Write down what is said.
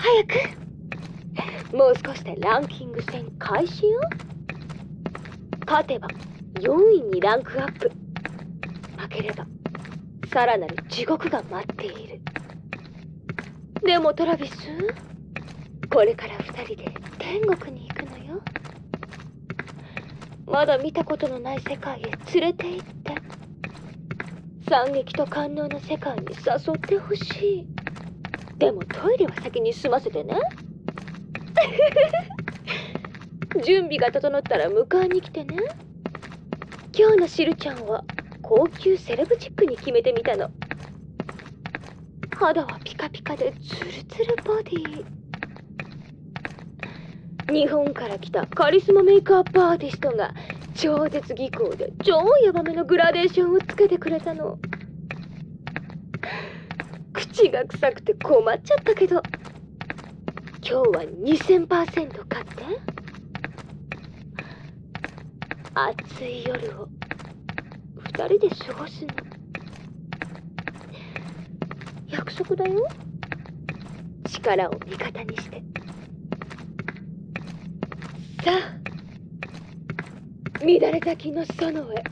早く。もう少しでランキング戦開始よ。勝てば4位にランクアップ。負ければさらなる地獄が待っている。でもトラビス、これから2人で天国に行くのよ。まだ見たことのない世界へ連れて行って惨劇と官能の世界に誘ってほしい。でもトイレは先に済ませてね。準備が整ったら迎えに来てね。今日のシルちゃんは高級セレブチックに決めてみたの。肌はピカピカでツルツルボディ。日本から来たカリスマメイクアップアーティストが超絶技巧で超ヤバめのグラデーションをつけてくれたの。口が臭くて困っちゃったけど、今日は 2000% 勝って暑い夜を2人で過ごすの。約束だよ。力を味方にして。さあ、乱れ咲きの園へ。